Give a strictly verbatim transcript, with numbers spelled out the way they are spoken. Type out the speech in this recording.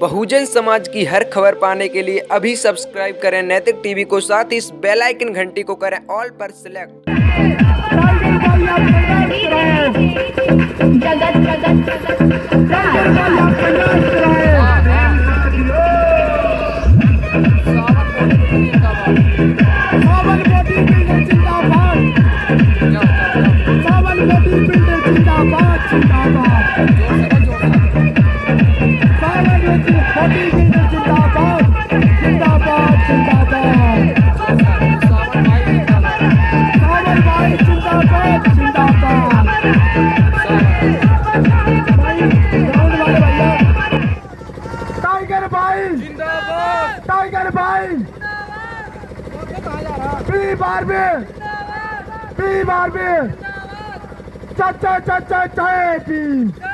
बहुजन समाज की हर खबर पाने के लिए अभी सब्सक्राइब करें नैतिक टीवी को, साथ ही इस बेल आइकन घंटी को करें ऑल पर सिलेक्ट। टाइगर भाई पी बार में पी बार में चाचा चाचा चाय पी।